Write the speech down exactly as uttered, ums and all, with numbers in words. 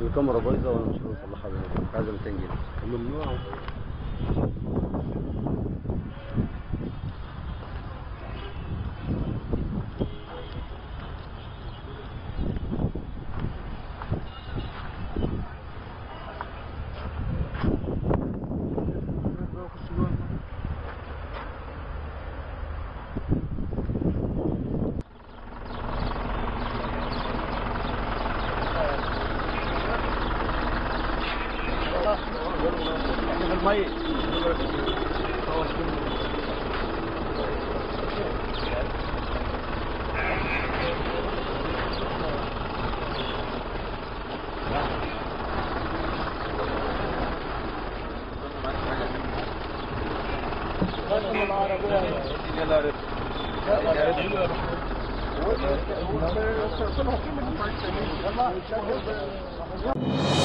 الكاميرا بايظه وانا مش عارف اصلحها دلوقتي، عايزه مئتين جنيه. ممنوع. Thank you.